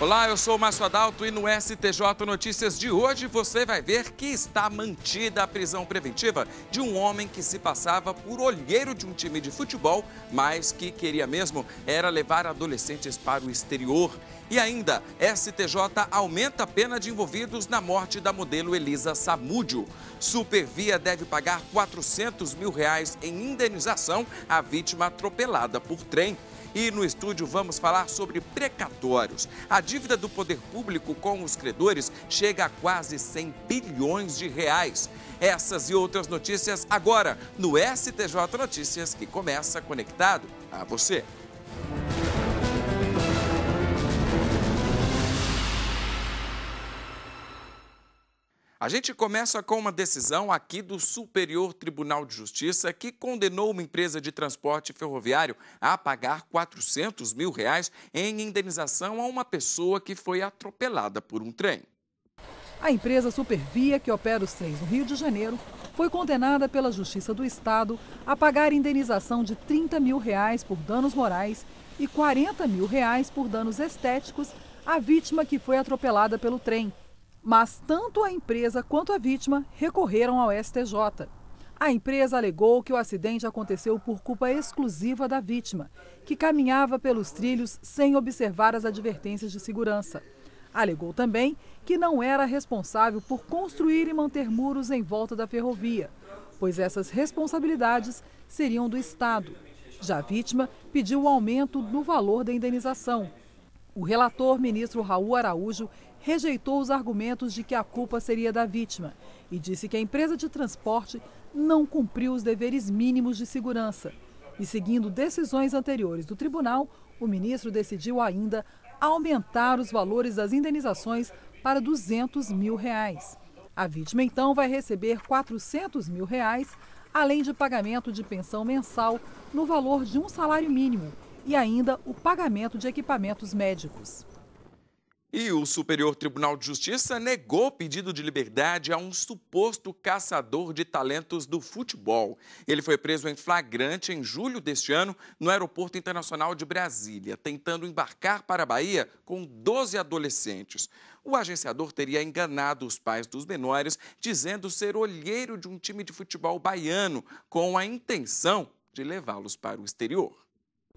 Olá, eu sou o Márcio Adalto e no STJ Notícias de hoje você vai ver que está mantida a prisão preventiva de um homem que se passava por olheiro de um time de futebol, mas que queria mesmo era levar adolescentes para o exterior. E ainda, STJ aumenta a pena de envolvidos na morte da modelo Elisa Samúdio. Supervia deve pagar R$400 mil em indenização à vítima atropelada por trem. E no estúdio vamos falar sobre precatórios. A dívida do poder público com os credores chega a quase R$100 bilhões. Essas e outras notícias agora no STJ Notícias, que começa conectado a você. A gente começa com uma decisão aqui do Superior Tribunal de Justiça que condenou uma empresa de transporte ferroviário a pagar R$400 mil em indenização a uma pessoa que foi atropelada por um trem. A empresa Supervia, que opera os trens no Rio de Janeiro, foi condenada pela Justiça do Estado a pagar indenização de R$30 mil por danos morais e R$40 mil por danos estéticos à vítima que foi atropelada pelo trem. Mas tanto a empresa quanto a vítima recorreram ao STJ. A empresa alegou que o acidente aconteceu por culpa exclusiva da vítima, que caminhava pelos trilhos sem observar as advertências de segurança. Alegou também que não era responsável por construir e manter muros em volta da ferrovia, pois essas responsabilidades seriam do Estado. Já a vítima pediu um aumento no valor da indenização. O relator, ministro Raul Araújo, rejeitou os argumentos de que a culpa seria da vítima e disse que a empresa de transporte não cumpriu os deveres mínimos de segurança. E seguindo decisões anteriores do tribunal, o ministro decidiu ainda aumentar os valores das indenizações para R$200 mil. A vítima então vai receber R$400 mil, além de pagamento de pensão mensal no valor de um salário mínimo e ainda o pagamento de equipamentos médicos. E o Superior Tribunal de Justiça negou pedido de liberdade a um suposto caçador de talentos do futebol. Ele foi preso em flagrante em julho deste ano no Aeroporto Internacional de Brasília, tentando embarcar para a Bahia com 12 adolescentes. O agenciador teria enganado os pais dos menores, dizendo ser olheiro de um time de futebol baiano, com a intenção de levá-los para o exterior.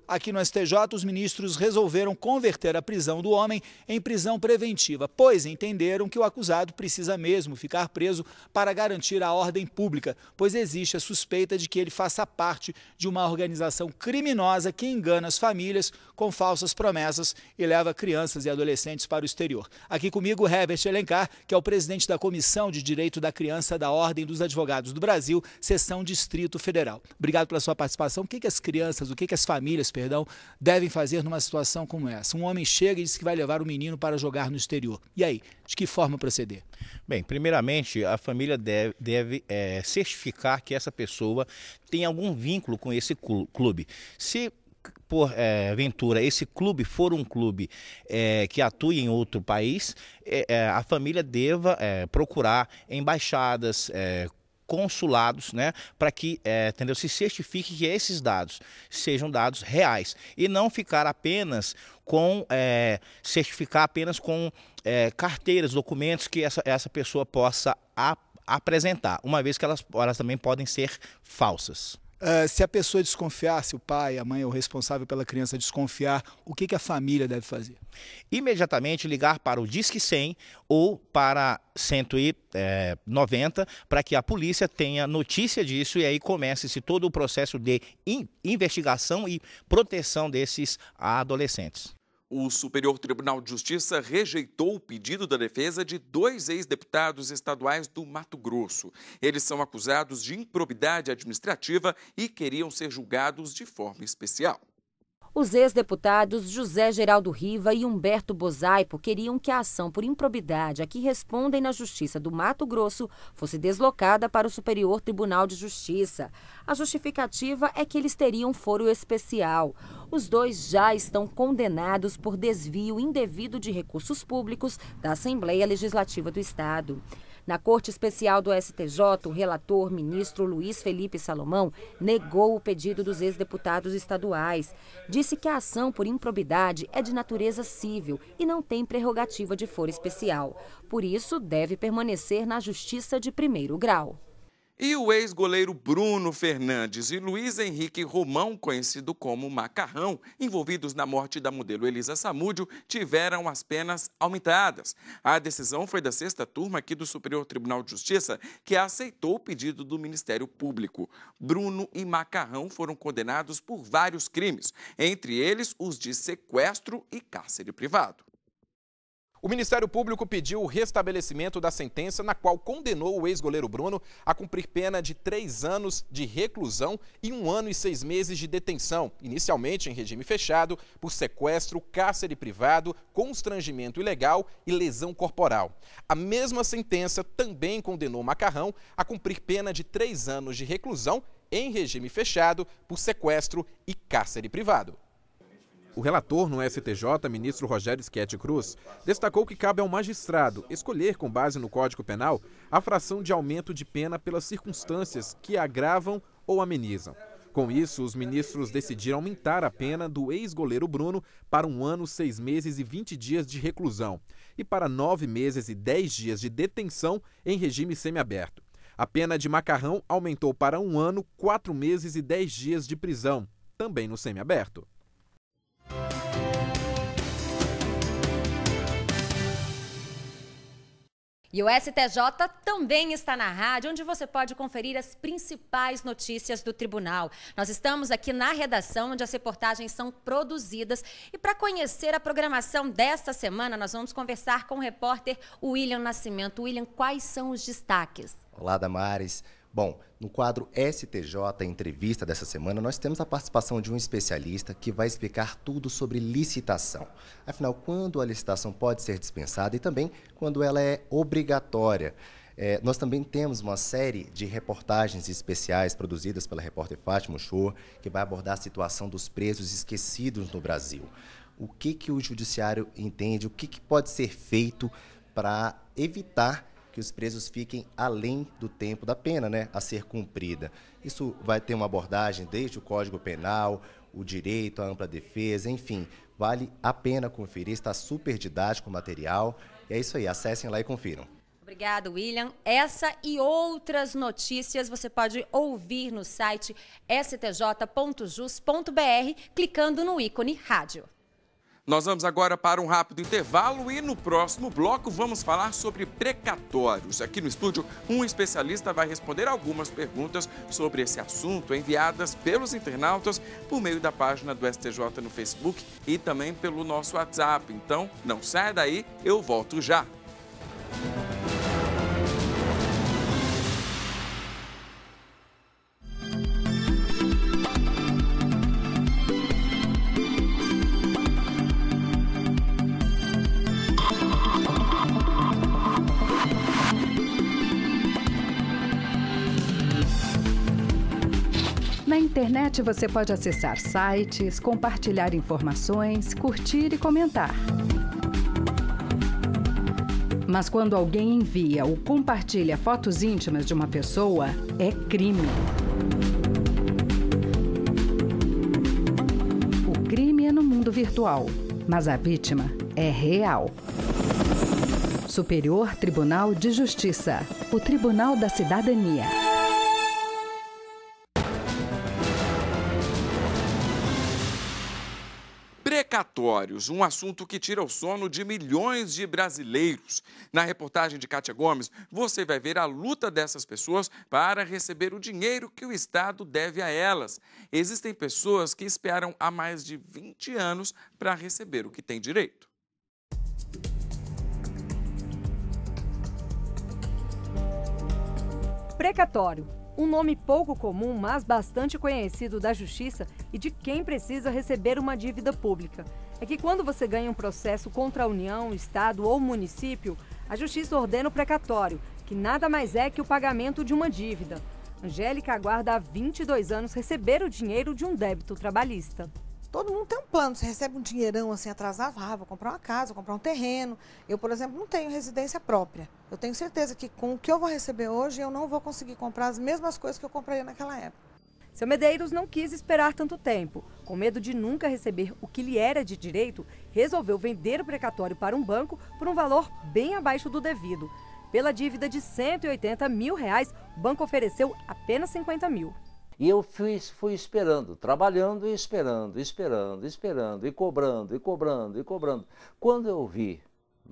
Aqui no STJ, os ministros resolveram converter a prisão do homem em prisão preventiva, pois entenderam que o acusado precisa mesmo ficar preso para garantir a ordem pública, pois existe a suspeita de que ele faça parte de uma organização criminosa que engana as famílias com falsas promessas e leva crianças e adolescentes para o exterior. Aqui comigo, Herbert Elencar, que é o presidente da Comissão de Direito da Criança da Ordem dos Advogados do Brasil, Seção Distrito Federal. Obrigado pela sua participação. O que as crianças, o que as famílias, perdão, devem fazer numa situação como essa? Um homem chega e diz que vai levar o menino para jogar no exterior. E aí, de que forma proceder? Bem, primeiramente, a família deve certificar que essa pessoa tem algum vínculo com esse clube. Se porventura esse clube for um clube que atue em outro país, a família deva procurar embaixadas, consulados, né, para que entendeu, se certifique que esses dados sejam dados reais e não ficar apenas com certificar apenas com carteiras, documentos que essa pessoa possa apresentar, uma vez que elas também podem ser falsas. Se a pessoa desconfiar, se o pai, a mãe ou o responsável pela criança desconfiar, o que a família deve fazer? Imediatamente ligar para o Disque 100 ou para 190 para que a polícia tenha notícia disso e aí comece-se todo o processo de investigação e proteção desses adolescentes. O Superior Tribunal de Justiça rejeitou o pedido da defesa de 2 ex-deputados estaduais do Mato Grosso. Eles são acusados de improbidade administrativa e queriam ser julgados de forma especial. Os ex-deputados José Geraldo Riva e Humberto Bozaipo queriam que a ação por improbidade a que respondem na Justiça do Mato Grosso fosse deslocada para o Superior Tribunal de Justiça. A justificativa é que eles teriam foro especial. Os dois já estão condenados por desvio indevido de recursos públicos da Assembleia Legislativa do Estado. Na Corte Especial do STJ, o relator, ministro Luiz Felipe Salomão, negou o pedido dos ex-deputados estaduais. Disse que a ação por improbidade é de natureza civil e não tem prerrogativa de foro especial. Por isso, deve permanecer na Justiça de Primeiro Grau. E o ex-goleiro Bruno Fernandes e Luiz Henrique Romão, conhecido como Macarrão, envolvidos na morte da modelo Elisa Samúdio, tiveram as penas aumentadas. A decisão foi da 6ª turma aqui do Superior Tribunal de Justiça, que aceitou o pedido do Ministério Público. Bruno e Macarrão foram condenados por vários crimes, entre eles os de sequestro e cárcere privado. O Ministério Público pediu o restabelecimento da sentença na qual condenou o ex-goleiro Bruno a cumprir pena de 3 anos de reclusão e 1 ano e 6 meses de detenção, inicialmente em regime fechado, por sequestro, cárcere privado, constrangimento ilegal e lesão corporal. A mesma sentença também condenou Macarrão a cumprir pena de 3 anos de reclusão em regime fechado, por sequestro e cárcere privado. O relator no STJ, ministro Rogério Schetti Cruz, destacou que cabe ao magistrado escolher, com base no Código Penal, a fração de aumento de pena pelas circunstâncias que agravam ou amenizam. Com isso, os ministros decidiram aumentar a pena do ex-goleiro Bruno para 1 ano, 6 meses e 20 dias de reclusão e para 9 meses e 10 dias de detenção em regime semiaberto. A pena de Macarrão aumentou para 1 ano, 4 meses e 10 dias de prisão, também no semiaberto. E o STJ também está na rádio, onde você pode conferir as principais notícias do tribunal. Nós estamos aqui na redação, onde as reportagens são produzidas. E para conhecer a programação desta semana, nós vamos conversar com o repórter William Nascimento. William, quais são os destaques? Olá, Damares. Bom, no quadro STJ Entrevista dessa semana, nós temos a participação de um especialista que vai explicar tudo sobre licitação. Afinal, quando a licitação pode ser dispensada e também quando ela é obrigatória. Nós também temos uma série de reportagens especiais produzidas pela repórter Fátima Schor, que vai abordar a situação dos presos esquecidos no Brasil. O que o judiciário entende, o que pode ser feito para evitar que os presos fiquem além do tempo da pena, né, a ser cumprida. Isso vai ter uma abordagem desde o Código Penal, o direito à ampla defesa, enfim, vale a pena conferir, está super didático o material. E é isso aí, acessem lá e confiram. Obrigada, William. Essa e outras notícias você pode ouvir no site stj.jus.br, clicando no ícone rádio. Nós vamos agora para um rápido intervalo e no próximo bloco vamos falar sobre precatórios. Aqui no estúdio, um especialista vai responder algumas perguntas sobre esse assunto enviadas pelos internautas por meio da página do STJ no Facebook e também pelo nosso WhatsApp. Então, não saia daí, eu volto já. Na internet você pode acessar sites, compartilhar informações, curtir e comentar. Mas quando alguém envia ou compartilha fotos íntimas de uma pessoa, é crime. O crime é no mundo virtual, mas a vítima é real. Superior Tribunal de Justiça, o Tribunal da Cidadania. Precatórios, um assunto que tira o sono de milhões de brasileiros. Na reportagem de Kátia Gomes, você vai ver a luta dessas pessoas para receber o dinheiro que o Estado deve a elas. Existem pessoas que esperam há mais de 20 anos para receber o que tem direito. Precatório, um nome pouco comum, mas bastante conhecido da Justiça e de quem precisa receber uma dívida pública. É que quando você ganha um processo contra a União, Estado ou município, a Justiça ordena o precatório, que nada mais é que o pagamento de uma dívida. Angélica aguarda há 22 anos receber o dinheiro de um débito trabalhista. Todo mundo tem um plano, você recebe um dinheirão assim atrasado, ah, vou comprar uma casa, vou comprar um terreno. Eu, por exemplo, não tenho residência própria. Eu tenho certeza que com o que eu vou receber hoje, eu não vou conseguir comprar as mesmas coisas que eu compraria naquela época. Seu Medeiros não quis esperar tanto tempo. Com medo de nunca receber o que lhe era de direito, resolveu vender o precatório para um banco por um valor bem abaixo do devido. Pela dívida de R$ 180 mil, o banco ofereceu apenas R$ 50 mil. E eu fui esperando, trabalhando e esperando, e cobrando. Quando eu vi,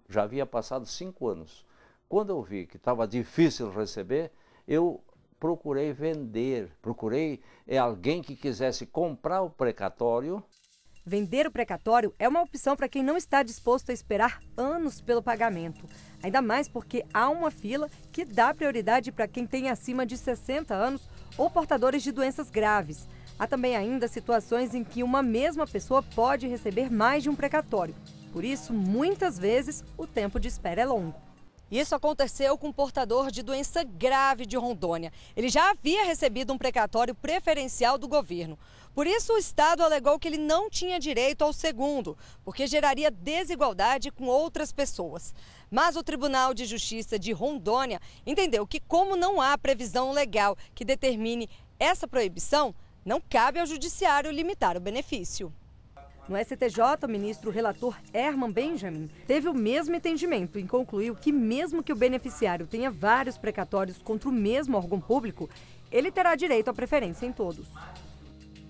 já havia passado 5 anos, quando eu vi que estava difícil receber, eu procurei vender, procurei alguém que quisesse comprar o precatório. Vender o precatório é uma opção para quem não está disposto a esperar anos pelo pagamento. Ainda mais porque há uma fila que dá prioridade para quem tem acima de 60 anos ou portadores de doenças graves. Há também ainda situações em que uma mesma pessoa pode receber mais de um precatório. Por isso, muitas vezes, o tempo de espera é longo. Isso aconteceu com um portador de doença grave de Rondônia. Ele já havia recebido um precatório preferencial do governo. Por isso, o Estado alegou que ele não tinha direito ao segundo, porque geraria desigualdade com outras pessoas. Mas o Tribunal de Justiça de Rondônia entendeu que, como não há previsão legal que determine essa proibição, não cabe ao Judiciário limitar o benefício. No STJ, o ministro-relator Herman Benjamin teve o mesmo entendimento e concluiu que, mesmo que o beneficiário tenha vários precatórios contra o mesmo órgão público, ele terá direito à preferência em todos.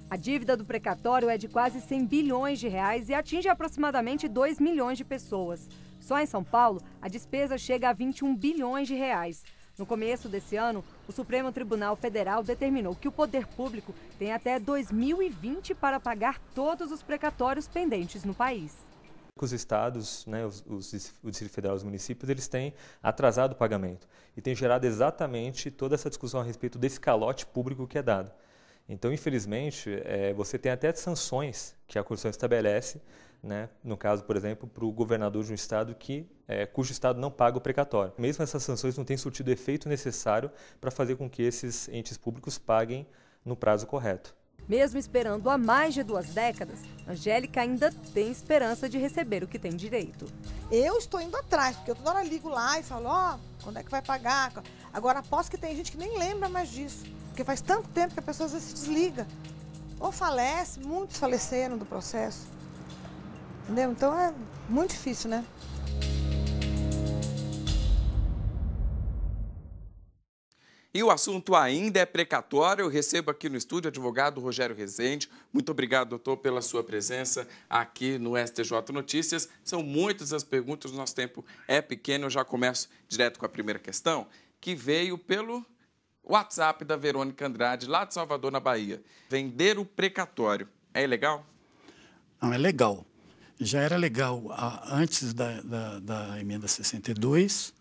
A dívida do precatório é de quase R$ 100 bilhões e atinge aproximadamente 2 milhões de pessoas. Só em São Paulo, a despesa chega a R$ 21 bilhões. No começo desse ano, o Supremo Tribunal Federal determinou que o poder público tem até 2020 para pagar todos os precatórios pendentes no país. Os estados, né, o Distrito Federal e os municípios, eles têm atrasado o pagamento e tem gerado exatamente toda essa discussão a respeito desse calote público que é dado. Então, infelizmente, você tem até sanções que a Constituição estabelece, né, no caso, por exemplo, para o governador de um estado cujo estado não paga o precatório. Mesmo essas sanções não têm surtido o efeito necessário para fazer com que esses entes públicos paguem no prazo correto. Mesmo esperando há mais de 2 décadas, Angélica ainda tem esperança de receber o que tem direito. Eu estou indo atrás, porque eu toda hora ligo lá e falo, ó, quando é que vai pagar? Agora, aposto que tem gente que nem lembra mais disso, porque faz tanto tempo que a pessoa às vezes se desliga. Ou falece, muitos faleceram do processo. Entendeu? Então é muito difícil, né? E o assunto ainda é precatório. Eu recebo aqui no estúdio o advogado Rogério Rezende. Muito obrigado, doutor, pela sua presença aqui no STJ Notícias. São muitas as perguntas, o nosso tempo é pequeno. Eu já começo direto com a primeira questão, que veio pelo WhatsApp da Verônica Andrade, lá de Salvador, na Bahia. Vender o precatório é ilegal? Não, é legal. Já era legal antes da emenda 62,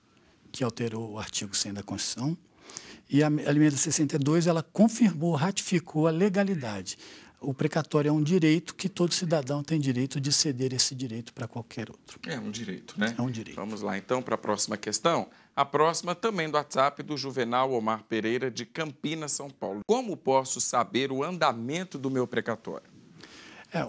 que alterou o artigo 100 da Constituição. E a emenda 62, ela confirmou, ratificou a legalidade. O precatório é um direito que todo cidadão tem direito de ceder esse direito para qualquer outro. É um direito, né? É um direito. Vamos lá, então, para a próxima questão. A próxima também do WhatsApp do Juvenal Omar Pereira, de Campinas, São Paulo. Como posso saber o andamento do meu precatório?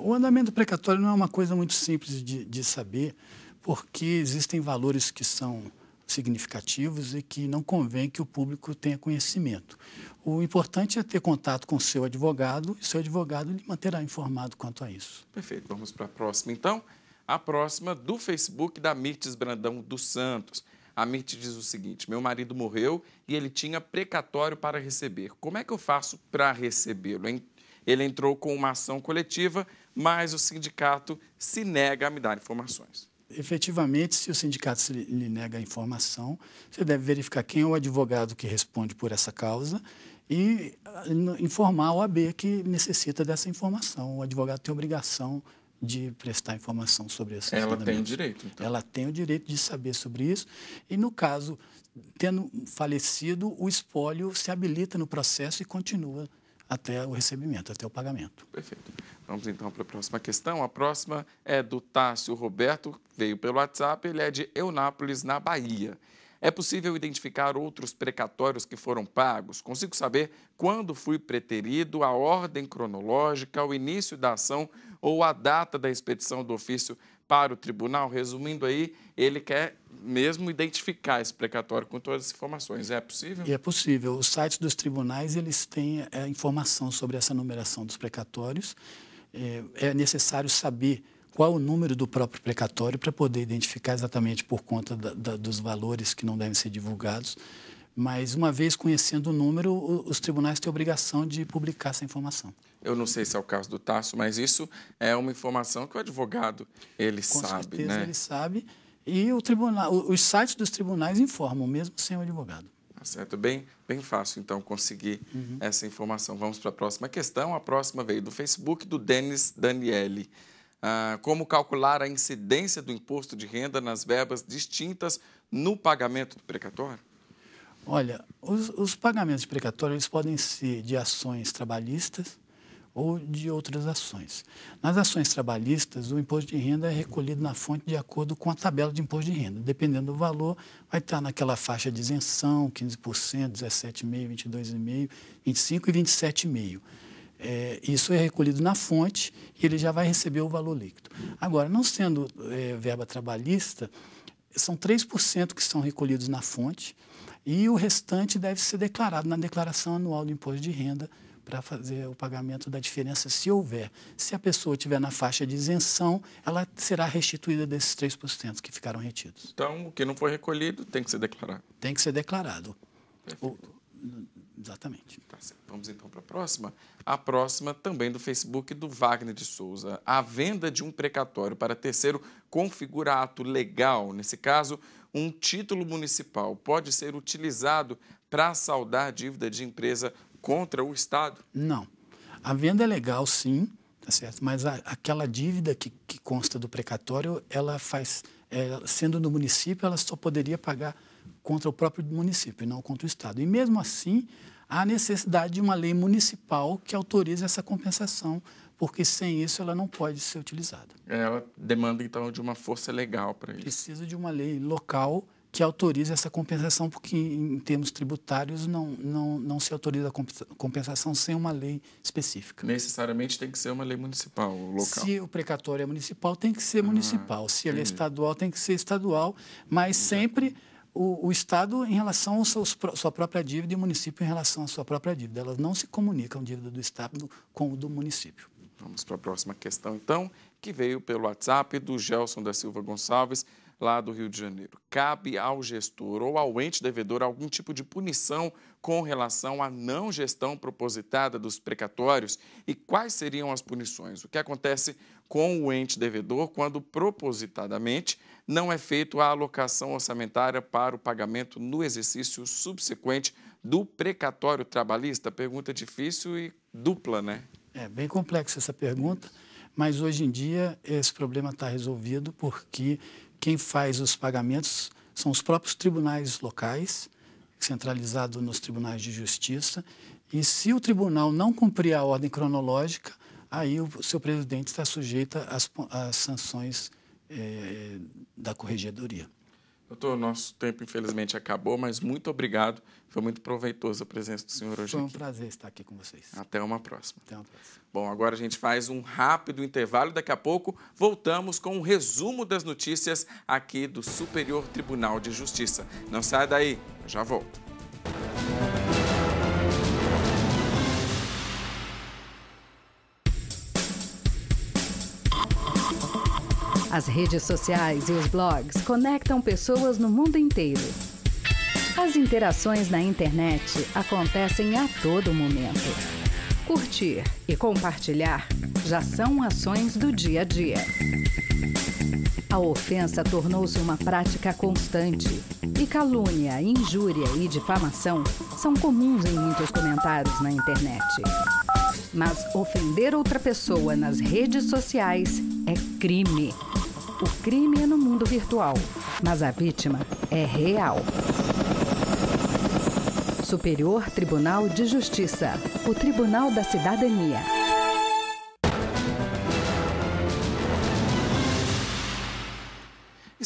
O andamento do precatório não é uma coisa muito simples de saber, porque existem valores que são significativos e que não convém que o público tenha conhecimento. O importante é ter contato com o seu advogado e seu advogado lhe manterá informado quanto a isso. Perfeito. Vamos para a próxima, então. A próxima do Facebook da Mirtes Brandão dos Santos. A Mirtes diz o seguinte: meu marido morreu e ele tinha precatório para receber. Como é que eu faço para recebê-lo? Ele entrou com uma ação coletiva, mas o sindicato se nega a me dar informações. Efetivamente, se o sindicato lhe nega a informação, você deve verificar quem é o advogado que responde por essa causa e informar a OAB que necessita dessa informação. O advogado tem a obrigação de prestar informação sobre esse andamento. Ela tem o direito, então. Ela tem o direito de saber sobre isso e, no caso, tendo falecido, o espólio se habilita no processo e continua até o recebimento, até o pagamento. Perfeito. Vamos então para a próxima questão. A próxima é do Tássio Roberto, veio pelo WhatsApp, ele é de Eunápolis, na Bahia. É possível identificar outros precatórios que foram pagos? Consigo saber quando foi preterido, a ordem cronológica, o início da ação ou a data da expedição do ofício para o tribunal? Resumindo aí, ele quer mesmo identificar esse precatório com todas as informações. É possível? É possível. Os sites dos tribunais, eles têm informação sobre essa numeração dos precatórios. É necessário saber qual o número do próprio precatório para poder identificar exatamente por conta dos valores que não devem ser divulgados. Mas, uma vez conhecendo o número, os tribunais têm a obrigação de publicar essa informação. Eu não sei se é o caso do Tássio, mas isso é uma informação que o advogado, ele sabe, né? Com certeza ele sabe. E o tribunal, os sites dos tribunais informam, mesmo sem o advogado. Tá certo. Bem fácil, então, conseguir essa informação. Vamos para a próxima questão. A próxima veio do Facebook, do Denis Daniele. Como calcular a incidência do imposto de renda nas verbas distintas no pagamento do precatório? Olha, os pagamentos de precatório, eles podem ser de ações trabalhistas ou de outras ações. Nas ações trabalhistas, o imposto de renda é recolhido na fonte de acordo com a tabela de imposto de renda. Dependendo do valor, vai estar naquela faixa de isenção, 15%, 17,5%, 22,5%, 25% e 27,5%. Isso é recolhido na fonte e ele já vai receber o valor líquido. Agora, não sendo verba trabalhista, são 3% que são recolhidos na fonte e o restante deve ser declarado na declaração anual do imposto de renda, para fazer o pagamento da diferença, se houver. Se a pessoa estiver na faixa de isenção, ela será restituída desses 3% que ficaram retidos. Então, o que não foi recolhido tem que ser declarado. Tem que ser declarado. Exatamente. Tá certo. Vamos então para a próxima. A próxima também do Facebook, do Wagner de Souza. A venda de um precatório para terceiro configura ato legal. Nesse caso, um título municipal pode ser utilizado para saldar dívida de empresa contra o Estado? Não. A venda é legal, sim, tá certo? Mas aquela dívida que consta do precatório, ela faz, sendo do município, ela só poderia pagar contra o próprio município e não contra o Estado. E mesmo assim, há necessidade de uma lei municipal que autorize essa compensação, porque sem isso ela não pode ser utilizada. Ela demanda, então, de uma força legal para isso. Precisa de uma lei local que autorize essa compensação, porque em termos tributários não se autoriza a compensação sem uma lei específica. Necessariamente tem que ser uma lei municipal, local. Se o precatório é municipal, tem que ser municipal. Se ele é estadual, tem que ser estadual, mas sempre o Estado em relação à sua própria dívida e o município em relação à sua própria dívida. Elas não se comunicam, dívida do Estado com o do município. Vamos para a próxima questão, então, que veio pelo WhatsApp do Gelson da Silva Gonçalves, lá do Rio de Janeiro. Cabe ao gestor ou ao ente devedor algum tipo de punição com relação à não gestão propositada dos precatórios? E quais seriam as punições? O que acontece com o ente devedor quando propositadamente não é feita a alocação orçamentária para o pagamento no exercício subsequente do precatório trabalhista? Pergunta difícil e dupla, né? É bem complexa essa pergunta, mas hoje em dia esse problema está resolvido porque quem faz os pagamentos são os próprios tribunais locais, centralizado nos tribunais de justiça. E se o tribunal não cumprir a ordem cronológica, aí o seu presidente está sujeito às sanções da corregedoria. Doutor, nosso tempo infelizmente acabou, mas muito obrigado. Foi muito proveitoso a presença do senhor hoje. Foi um prazer estar aqui com vocês. Até uma próxima. Até uma próxima. Bom, agora a gente faz um rápido intervalo. Daqui a pouco voltamos com um resumo das notícias aqui do Superior Tribunal de Justiça. Não sai daí, eu já volto. As redes sociais e os blogs conectam pessoas no mundo inteiro. As interações na internet acontecem a todo momento. Curtir e compartilhar já são ações do dia a dia. A ofensa tornou-se uma prática constante, e calúnia, injúria e difamação são comuns em muitos comentários na internet. Mas ofender outra pessoa nas redes sociais é crime. O crime é no mundo virtual, mas a vítima é real. Superior Tribunal de Justiça, o Tribunal da Cidadania.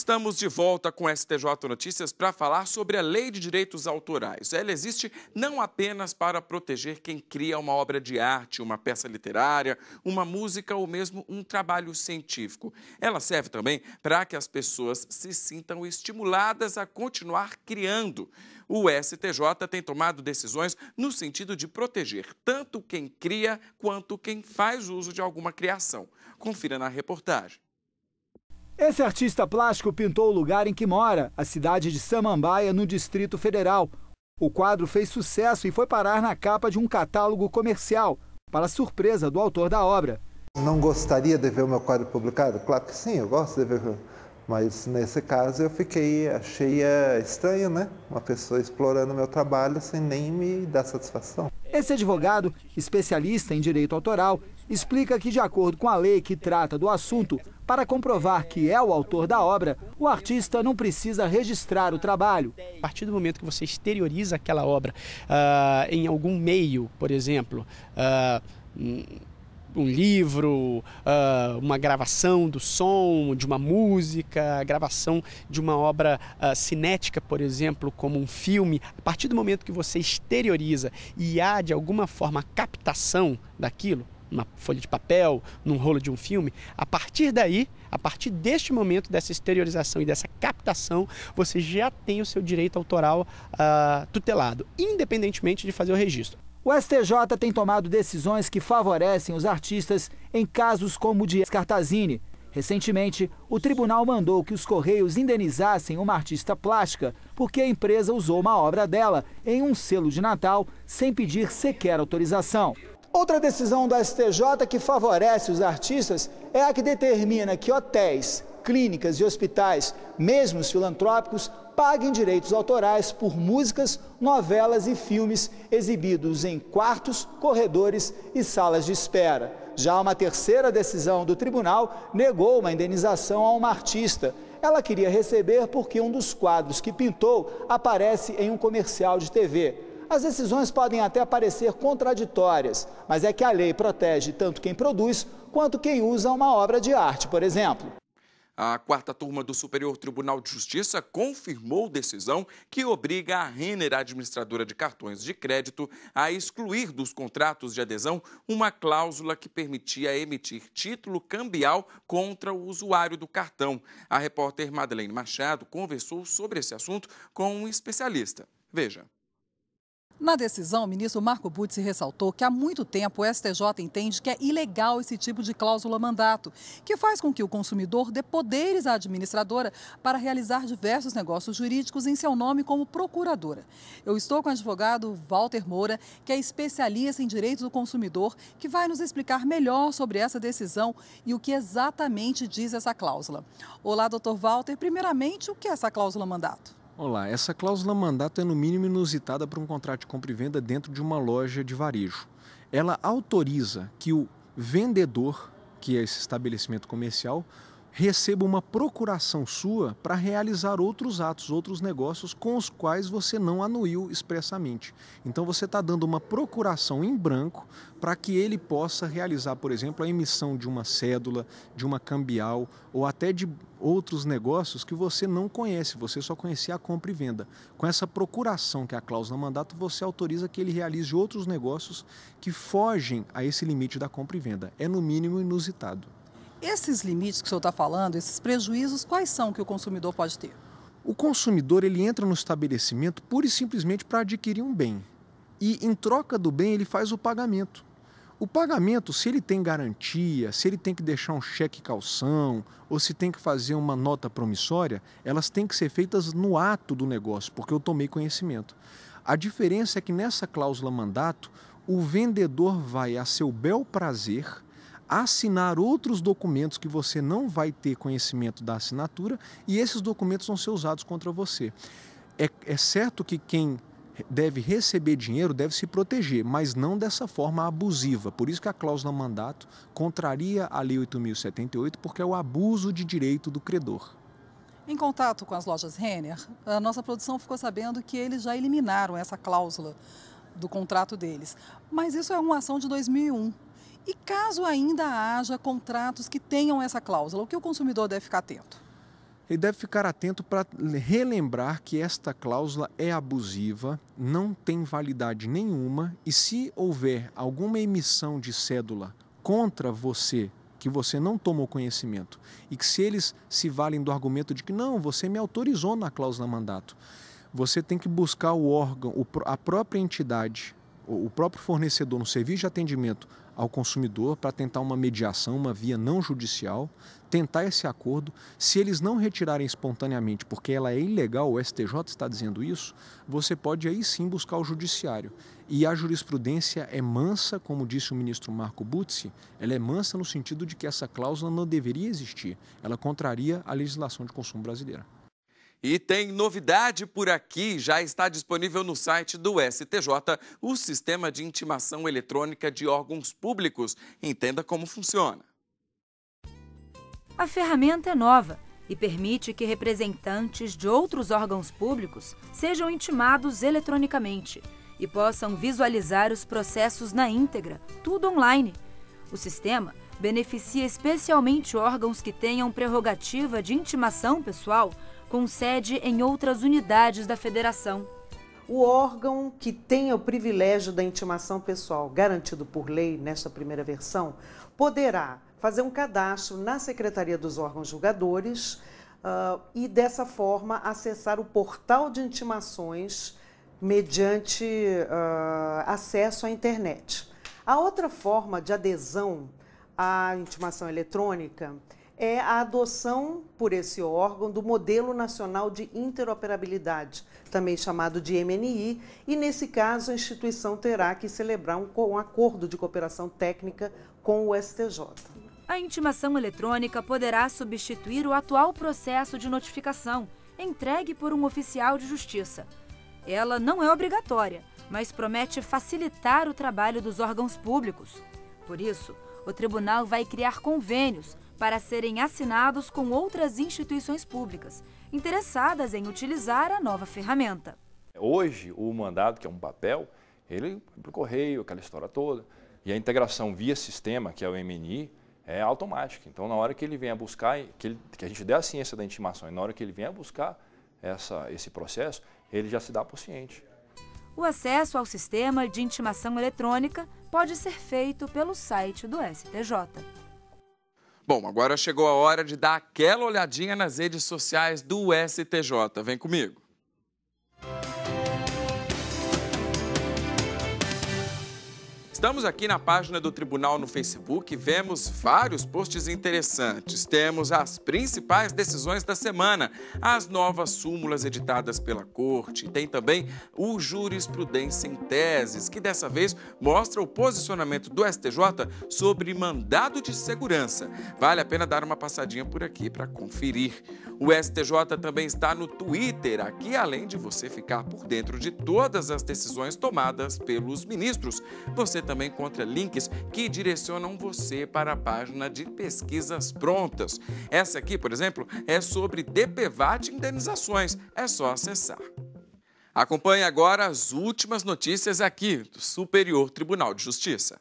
Estamos de volta com STJ Notícias para falar sobre a Lei de Direitos Autorais. Ela existe não apenas para proteger quem cria uma obra de arte, uma peça literária, uma música ou mesmo um trabalho científico. Ela serve também para que as pessoas se sintam estimuladas a continuar criando. O STJ tem tomado decisões no sentido de proteger tanto quem cria quanto quem faz uso de alguma criação. Confira na reportagem. Esse artista plástico pintou o lugar em que mora, a cidade de Samambaia, no Distrito Federal. O quadro fez sucesso e foi parar na capa de um catálogo comercial, para a surpresa do autor da obra. Não gostaria de ver o meu quadro publicado? Claro que sim, eu gosto de ver, mas nesse caso eu achei estranho, né? Uma pessoa explorando o meu trabalho sem nem me dar satisfação. Esse advogado, especialista em direito autoral, explica que, de acordo com a lei que trata do assunto, para comprovar que é o autor da obra, o artista não precisa registrar o trabalho. A partir do momento que você exterioriza aquela obra em algum meio, por exemplo, um livro, uma gravação do som, de uma música, a gravação de uma obra cinética, por exemplo, como um filme. A partir do momento que você exterioriza e há, de alguma forma, a captação daquilo, numa folha de papel, num rolo de um filme, a partir daí, a partir deste momento, dessa exteriorização e dessa captação, você já tem o seu direito autoral tutelado, independentemente de fazer o registro. O STJ tem tomado decisões que favorecem os artistas em casos como o de Scartazzini. Recentemente, o tribunal mandou que os Correios indenizassem uma artista plástica porque a empresa usou uma obra dela em um selo de Natal sem pedir sequer autorização. Outra decisão da STJ que favorece os artistas é a que determina que hotéis, clínicas e hospitais, mesmo os filantrópicos, paguem direitos autorais por músicas, novelas e filmes exibidos em quartos, corredores e salas de espera. Já uma terceira decisão do tribunal negou uma indenização a uma artista. Ela queria receber porque um dos quadros que pintou aparece em um comercial de TV. As decisões podem até parecer contraditórias, mas é que a lei protege tanto quem produz quanto quem usa uma obra de arte, por exemplo. A quarta turma do Superior Tribunal de Justiça confirmou decisão que obriga a Renner, a administradora de cartões de crédito, a excluir dos contratos de adesão uma cláusula que permitia emitir título cambial contra o usuário do cartão. A repórter Madeleine Machado conversou sobre esse assunto com um especialista. Veja. Na decisão, o ministro Marco Butzi ressaltou que há muito tempo o STJ entende que é ilegal esse tipo de cláusula mandato, que faz com que o consumidor dê poderes à administradora para realizar diversos negócios jurídicos em seu nome como procuradora. Eu estou com o advogado Walter Moura, que é especialista em direitos do consumidor, que vai nos explicar melhor sobre essa decisão e o que exatamente diz essa cláusula. Olá, doutor Walter. Primeiramente, o que é essa cláusula mandato? Olá, essa cláusula mandato é no mínimo inusitada para um contrato de compra e venda dentro de uma loja de varejo. Ela autoriza que o vendedor, que é esse estabelecimento comercial, receba uma procuração sua para realizar outros atos, outros negócios com os quais você não anuiu expressamente. Então você está dando uma procuração em branco para que ele possa realizar, por exemplo, a emissão de uma cédula, de uma cambial ou até de outros negócios que você não conhece, você só conhecia a compra e venda. Com essa procuração que é a cláusula mandato, você autoriza que ele realize outros negócios que fogem a esse limite da compra e venda. É no mínimo inusitado. Esses limites que o senhor está falando, esses prejuízos, quais são que o consumidor pode ter? O consumidor, ele entra no estabelecimento pura e simplesmente para adquirir um bem. E em troca do bem ele faz o pagamento. O pagamento, se ele tem garantia, se ele tem que deixar um cheque calção ou se tem que fazer uma nota promissória, elas têm que ser feitas no ato do negócio, porque eu tomei conhecimento. A diferença é que nessa cláusula mandato, o vendedor vai a seu bel prazer assinar outros documentos que você não vai ter conhecimento da assinatura e esses documentos vão ser usados contra você. É certo que quem deve receber dinheiro deve se proteger, mas não dessa forma abusiva. Por isso que a cláusula mandato contraria a Lei 8.078, porque é o abuso de direito do credor. Em contato com as lojas Renner, a nossa produção ficou sabendo que eles já eliminaram essa cláusula do contrato deles. Mas isso é uma ação de 2001. E caso ainda haja contratos que tenham essa cláusula, o que o consumidor deve ficar atento? Ele deve ficar atento para relembrar que esta cláusula é abusiva, não tem validade nenhuma e se houver alguma emissão de cédula contra você, que você não tomou conhecimento e que se eles se valem do argumento de que não, você me autorizou na cláusula mandato, você tem que buscar o órgão, a própria entidade, o próprio fornecedor no serviço de atendimento ao consumidor para tentar uma mediação, uma via não judicial, tentar esse acordo. Se eles não retirarem espontaneamente, porque ela é ilegal, o STJ está dizendo isso, você pode aí sim buscar o judiciário. E a jurisprudência é mansa, como disse o ministro Marco Butzi, ela é mansa no sentido de que essa cláusula não deveria existir, ela contraria a legislação de consumo brasileira. E tem novidade por aqui, já está disponível no site do STJ o sistema de intimação eletrônica de órgãos públicos. Entenda como funciona. A ferramenta é nova e permite que representantes de outros órgãos públicos sejam intimados eletronicamente e possam visualizar os processos na íntegra, tudo online. O sistema beneficia especialmente órgãos que tenham prerrogativa de intimação pessoal com sede em outras unidades da federação. O órgão que tenha o privilégio da intimação pessoal garantido por lei nesta primeira versão poderá fazer um cadastro na Secretaria dos Órgãos Julgadores e dessa forma acessar o portal de intimações mediante acesso à internet. A outra forma de adesão à intimação eletrônica é a adoção por esse órgão do Modelo Nacional de Interoperabilidade, também chamado de MNI, e nesse caso a instituição terá que celebrar um acordo de cooperação técnica com o STJ. A intimação eletrônica poderá substituir o atual processo de notificação, entregue por um oficial de justiça. Ela não é obrigatória, mas promete facilitar o trabalho dos órgãos públicos. Por isso, o tribunal vai criar convênios para serem assinados com outras instituições públicas, interessadas em utilizar a nova ferramenta. Hoje, o mandado, que é um papel, ele vai para o correio, aquela história toda, e a integração via sistema, que é o MNI, é automática. Então, na hora que ele venha buscar, que a gente dê a ciência da intimação, e na hora que ele venha buscar esse processo, ele já se dá por ciente. O acesso ao sistema de intimação eletrônica pode ser feito pelo site do STJ. Bom, agora chegou a hora de dar aquela olhadinha nas redes sociais do STJ. Vem comigo. Estamos aqui na página do Tribunal no Facebook e vemos vários posts interessantes. Temos as principais decisões da semana, as novas súmulas editadas pela Corte. Tem também o Jurisprudência em Teses, que dessa vez mostra o posicionamento do STJ sobre mandado de segurança. Vale a pena dar uma passadinha por aqui para conferir. O STJ também está no Twitter, aqui além de você ficar por dentro de todas as decisões tomadas pelos ministros. Você também encontra links que direcionam você para a página de pesquisas prontas. Essa aqui, por exemplo, é sobre DPVAT e indenizações. É só acessar. Acompanhe agora as últimas notícias aqui do Superior Tribunal de Justiça.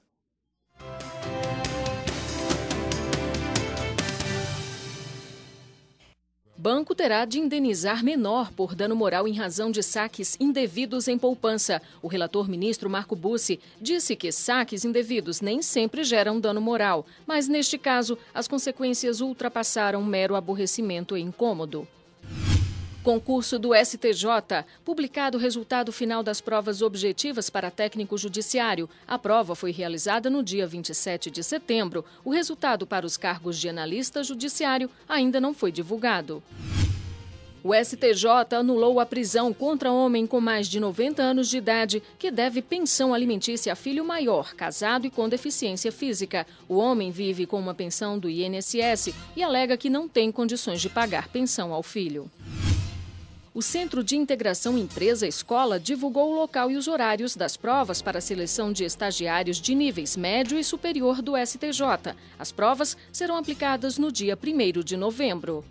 Banco terá de indenizar menor por dano moral em razão de saques indevidos em poupança. O relator ministro Marco Butzi disse que saques indevidos nem sempre geram dano moral, mas neste caso as consequências ultrapassaram mero aborrecimento e incômodo. Concurso do STJ. Publicado o resultado final das provas objetivas para técnico judiciário. A prova foi realizada no dia 27 de setembro. O resultado para os cargos de analista judiciário ainda não foi divulgado. O STJ anulou a prisão contra homem com mais de 90 anos de idade que deve pensão alimentícia a filho maior, casado e com deficiência física. O homem vive com uma pensão do INSS e alega que não tem condições de pagar pensão ao filho. O Centro de Integração Empresa-Escola divulgou o local e os horários das provas para a seleção de estagiários de níveis médio e superior do STJ. As provas serão aplicadas no dia 1º de novembro.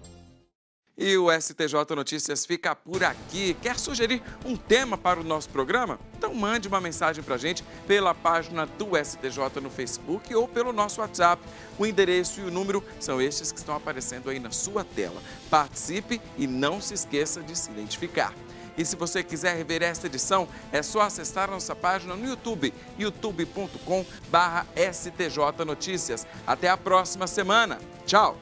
E o STJ Notícias fica por aqui. Quer sugerir um tema para o nosso programa? Então mande uma mensagem para a gente pela página do STJ no Facebook ou pelo nosso WhatsApp. O endereço e o número são estes que estão aparecendo aí na sua tela. Participe e não se esqueça de se identificar. E se você quiser rever esta edição, é só acessar nossa página no YouTube, youtube.com/STJ Notícias. Até a próxima semana. Tchau!